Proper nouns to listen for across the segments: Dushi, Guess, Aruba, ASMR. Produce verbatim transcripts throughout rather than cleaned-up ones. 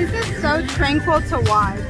Why is it so tranquil to watch?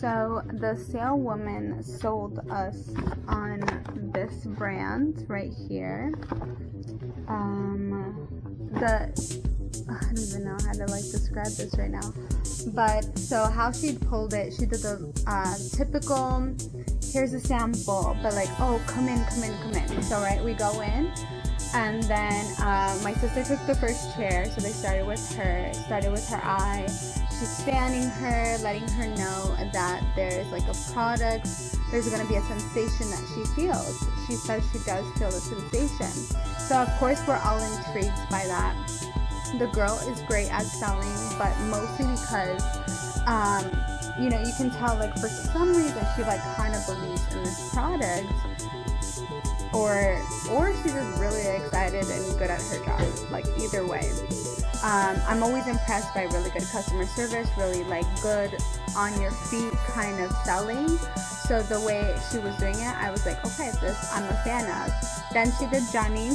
So the sale woman sold us on this brand right here. Um, the I don't even know how to like describe this right now. But so how she pulled it, she did the uh, typical, here's a sample, but like, oh, come in, come in, come in. So right, we go in. And then uh, my sister took the first chair, so they started with her, started with her eye. She's scanning her, letting her know that there's like a product, there's gonna be a sensation that she feels. She says she does feel the sensation. So of course we're all intrigued by that. The girl is great at selling, but mostly because, um, you know, you can tell like for some reason she like kind of believes in this product. Or, or she's just really excited and good at her job. Like either way, um, I'm always impressed by really good customer service, really like good on your feet kind of selling. So the way she was doing it, I was like, okay, this I'm a fan of. Then she did Johnny.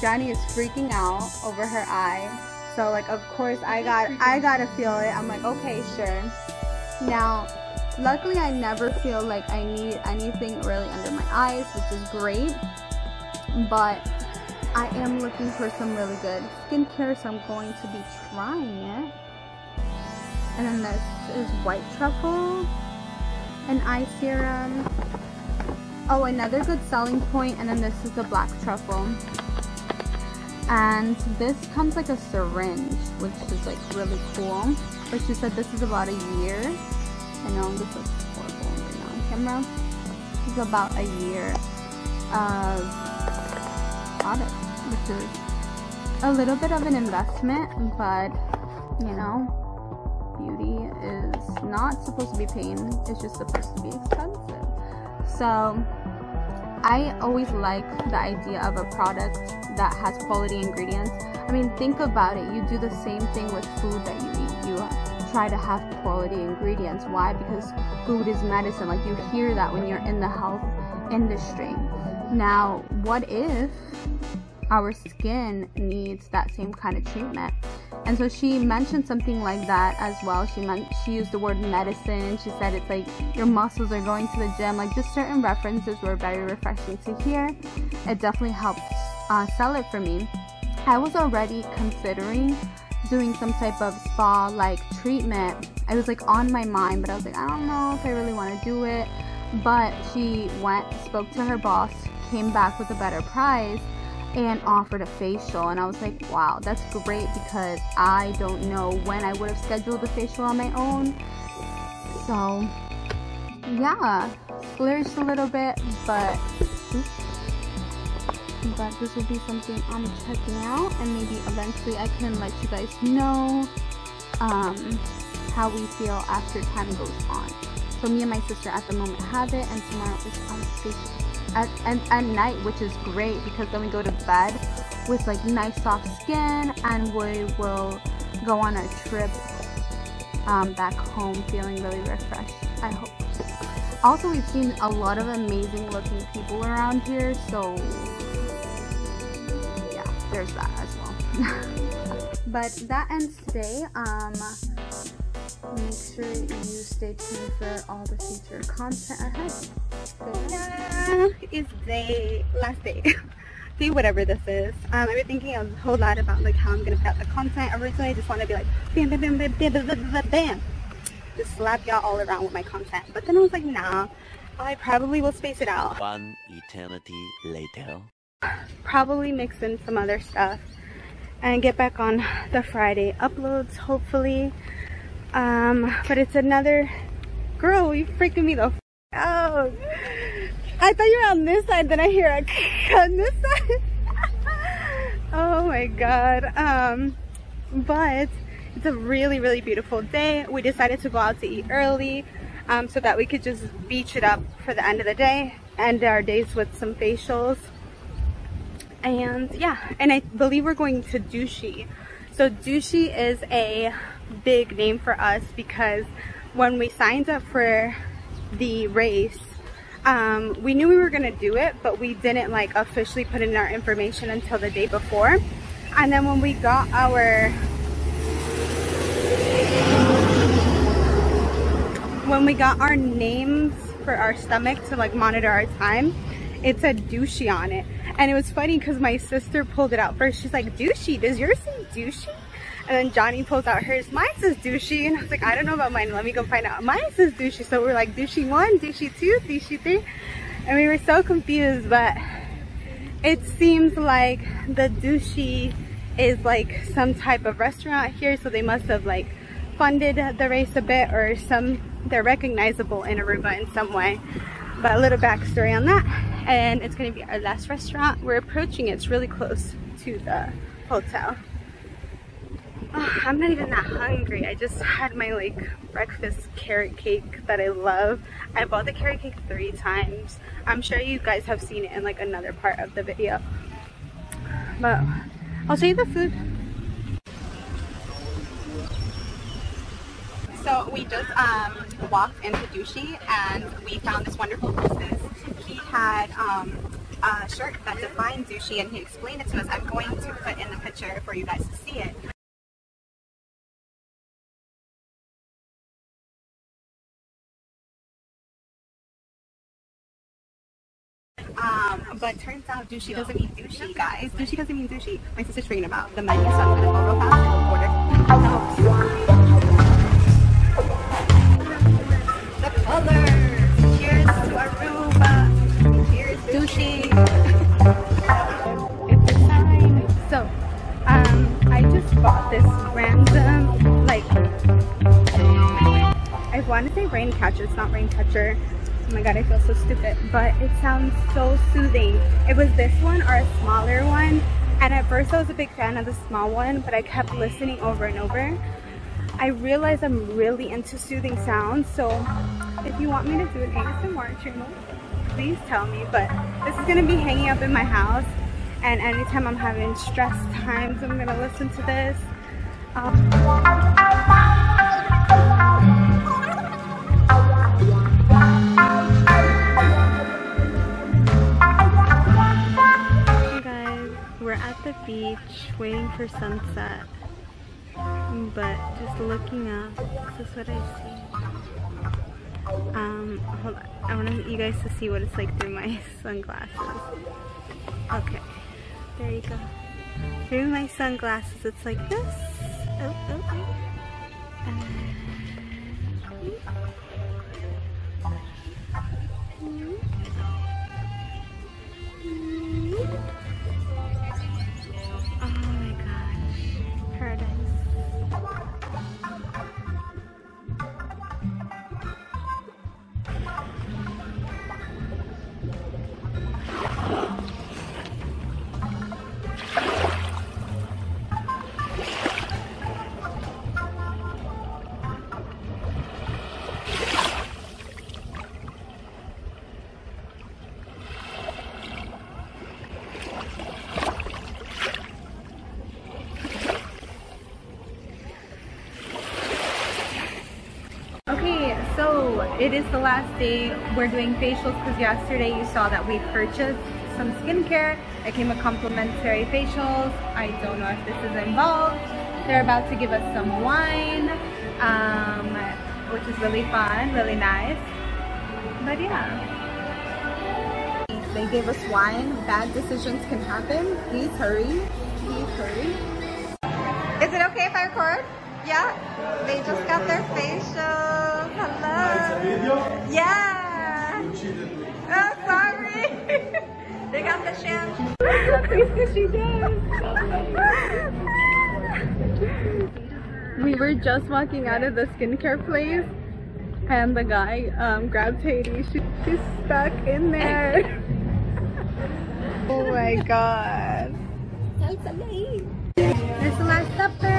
Johnny is freaking out over her eye. So like, of course, I got I gotta feel it. I'm like, okay, sure. Now, luckily, I never feel like I need anything really under my eyes, which is great. But I am looking for some really good skincare, so I'm going to be trying it. And then this is white truffle, an eye serum. Oh, another good selling point. And then this is the black truffle. And this comes like a syringe, which is like really cool. But she said this is about a year. I know this looks horrible right now on camera. This is about a year of product, which is a little bit of an investment, but you know, beauty is not supposed to be pain, it's just supposed to be expensive. So I always like the idea of a product that has quality ingredients. I mean, think about it, you do the same thing with food that you eat. You try to have quality ingredients. Why? Because food is medicine. Like you hear that when you're in the health industry. Now, what if our skin needs that same kind of treatment? And so she mentioned something like that as well. She meant she used the word medicine. She said it's like your muscles are going to the gym. Like just certain references were very refreshing to hear. It definitely helped uh, sell it for me. I was already considering doing some type of spa like treatment. I was like on my mind, but I was like, I don't know if I really want to do it. But she went, spoke to her boss, came back with a better price and offered a facial. And I was like, wow, that's great, because I don't know when I would have scheduled the facial on my own. So yeah, splurged a little bit, but oops. But this will be something I'm checking out, and maybe eventually I can let you guys know um, how we feel after time goes on. So me and my sister at the moment have it, and tomorrow is on station at, and, at night, which is great because then we go to bed with like nice soft skin, and we will go on our trip um, back home feeling really refreshed, I hope. Also, we've seen a lot of amazing looking people around here, so there's that as well. But that ends today. Um, make sure you stay tuned for all the future content ahead. Good night. Um, it's day, last day, day whatever this is. Um, I've been thinking a whole lot about like how I'm gonna put out the content. Originally, I just want to be like bam, bam, bam, bam, bam, bam, bam, bam, just slap y'all all around with my content. But then I was like, nah, I probably will space it out. One eternity later. Probably mix in some other stuff and get back on the Friday uploads, hopefully. Um, but it's another. Girl, you freaking me the f out. I thought you were on this side, then I hear a k on this side. Oh my god. Um, but it's a really, really beautiful day. We decided to go out to eat early um, so that we could just beach it up for the end of the day. End our days with some facials. And yeah, and I believe we're going to Dushi. So Dushi is a big name for us because when we signed up for the race, um, we knew we were gonna do it, but we didn't like officially put in our information until the day before. And then when we got our when we got our names for our stomach to like monitor our time, it said Dushi on it. And it was funny because my sister pulled it out first. She's like, Dushi, does yours say Dushi? And then Johnny pulls out hers. Mine says Dushi. And I was like, I don't know about mine. Let me go find out. Mine says Dushi. So we're like, Dushi one, Dushi two, Dushi three. And we were so confused. But it seems like the Dushi is like some type of restaurant here. So they must have like funded the race a bit, or some, they're recognizable in Aruba in some way. But a little backstory on that. And it's going to be our last restaurant. We're approaching it. It's really close to the hotel. Oh, I'm not even that hungry. I just had my like breakfast carrot cake that I love. I bought the carrot cake three times. I'm sure you guys have seen it in like another part of the video. But I'll show you the food. So we just um, walked into Dushi and we found this wonderful business. He had um, a shirt that defined Dushi and he explained it to us. I'm going to put in the picture for you guys to see it. Um, but turns out Dushi doesn't mean Dushi, guys. Dushi doesn't mean Dushi. My sister's freaking about the menu, so I'm gonna go real fast and order. Oh, the color! Cheers to Aruba! Cheers, Dushi! It's a sign. So, um, I just bought this random, like, I want to say rain catcher. It's not rain catcher. Oh my god, I feel so stupid, but it sounds so soothing. It was this one or a smaller one, and at first I was a big fan of the small one, but I kept listening over and over. I realized I'm really into soothing sounds, so if you want me to do an A S M R channel, please tell me. But this is going to be hanging up in my house, and anytime I'm having stress times, I'm going to listen to this. Um, the beach waiting for sunset, but just looking up, this is what I see. Um hold on, I want you guys to see what it's like through my sunglasses. Okay, there you go. Through my sunglasses it's like this. Oh, oh, oh. And it is the last day. We're doing facials because yesterday you saw that we purchased some skincare. I came with complimentary facials. I don't know if this is involved. They're about to give us some wine, um, which is really fun, really nice. But yeah. They gave us wine. Bad decisions can happen. Please hurry. Please hurry. Is it okay if I record? Yeah? They just got their facials. Hello. Yeah. Oh, sorry. They got the shampoo. She does. We were just walking out of the skincare place. And the guy um, grabs Haiti. She, she's stuck in there. Oh my god. It's the last supper.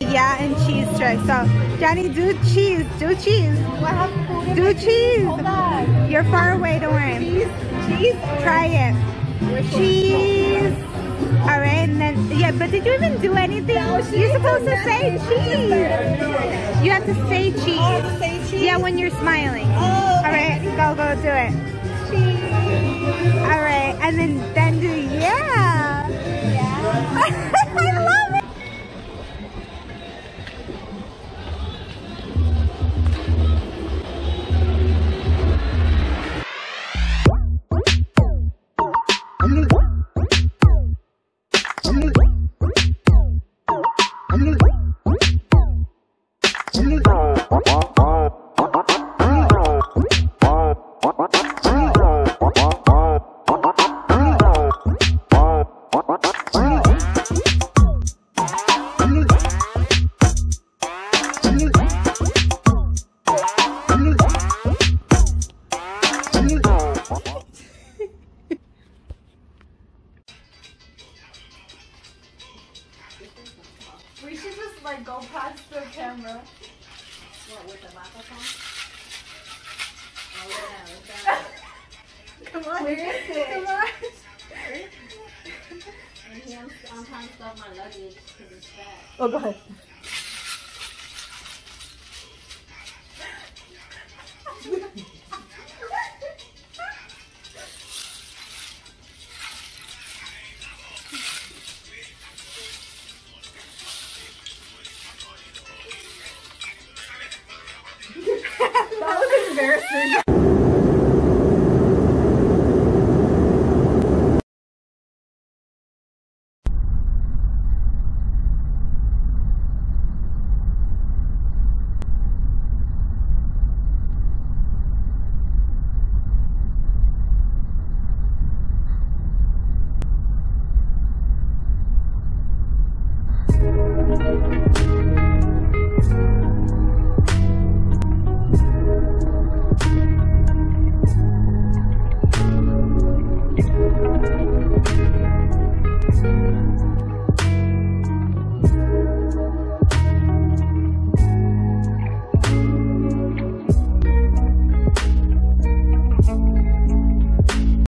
Yeah, and cheese tray. So, Johnny, do cheese. Do cheese. Do cheese. You're far away, don't worry. Cheese? Try it. Cheese. All right, and then, yeah, but did you even do anything? No, you're supposed to say cheese. You have to say cheese. Oh, say cheese. Yeah, when you're smiling. Oh, okay. All right, go, go, do it. Cheese. All right, and then, then do, yeah. Yeah. I love it. We should just like go past the camera. What, with the microphone? Oh yeah, with that. Come on. Where is it? Come on. And here I'm, I'm trying to stuff my luggage because it's fat. Oh, go ahead. That was embarrassing.